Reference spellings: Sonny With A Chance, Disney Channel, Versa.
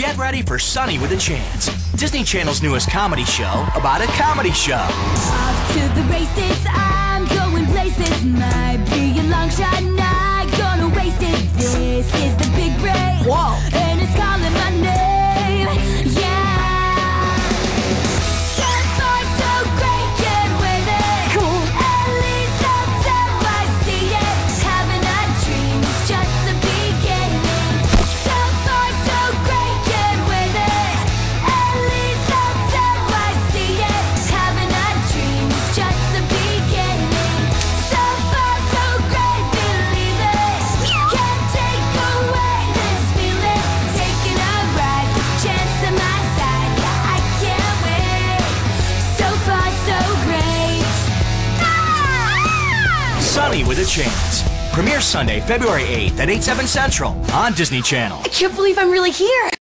Get ready for Sonny with a Chance, Disney Channel's newest comedy show about a comedy show. Off to the races, I'm going places. Might be a long shot, not gonna waste it. This is the big break. Whoa. And it's calling my name. Yeah. Some boys so great, get with it. Cool. At least until I see it. Having a dream is just the beginning. Some boys so great, get with it. At least until I see it. Having a dream is just the beginning. Some boys so great, believe it. Can't take away this feeling. Taking a ride, with chance on my side. Yeah, I can't wait. So far, so great. Sonny with a Chance. Premieres Sunday, February 8th at 8/7 Central on Disney Channel. I can't believe I'm really here.